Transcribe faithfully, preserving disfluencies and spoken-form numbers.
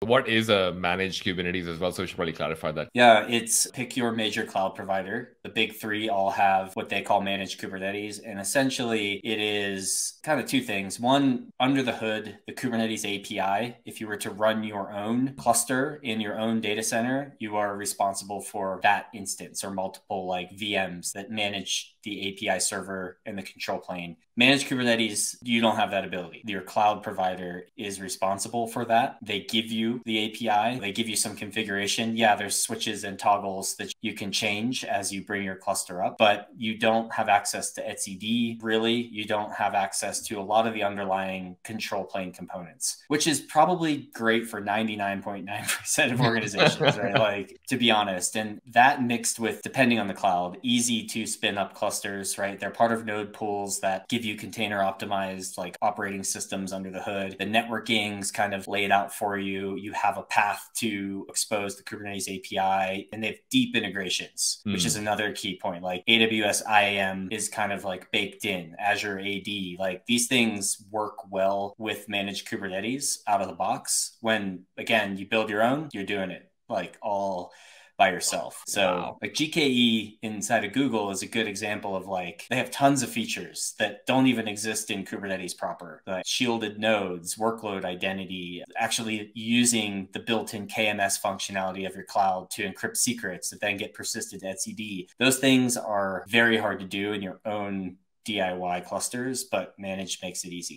What is a managed Kubernetes as well? So we should probably clarify that. Yeah, it's pick your major cloud provider. The big three all have what they call managed Kubernetes. And essentially it is kind of two things. One, under the hood, the Kubernetes A P I, if you were to run your own cluster in your own data center, you are responsible for that instance or multiple like V Ms that manage the A P I server and the control plane. Managed Kubernetes, you don't have that ability. Your cloud provider is responsible for that. They give you the A P I. They give you some configuration. Yeah, there's switches and toggles that you can change as you bring your cluster up, but you don't have access to etcd, really. You don't have access to a lot of the underlying control plane components, which is probably great for ninety-nine point nine percent of organizations, right? Like, to be honest, and that mixed with, depending on the cloud, easy to spin up clusters. Clusters, right? They're part of node pools that give you container optimized like operating systems under the hood. The networking's kind of laid out for you. You have a path to expose the Kubernetes A P I, and they have deep integrations, mm. which is another key point. Like A W S I A M is kind of like baked in. Azure A D, like these things work well with managed Kubernetes out of the box. When again, you build your own, you're doing it like all by yourself. So wow. like G K E inside of Google is a good example of like, they have tons of features that don't even exist in Kubernetes proper, like shielded nodes, workload identity, actually using the built-in K M S functionality of your cloud to encrypt secrets that then get persisted to etcd. Those things are very hard to do in your own D I Y clusters, but managed makes it easy.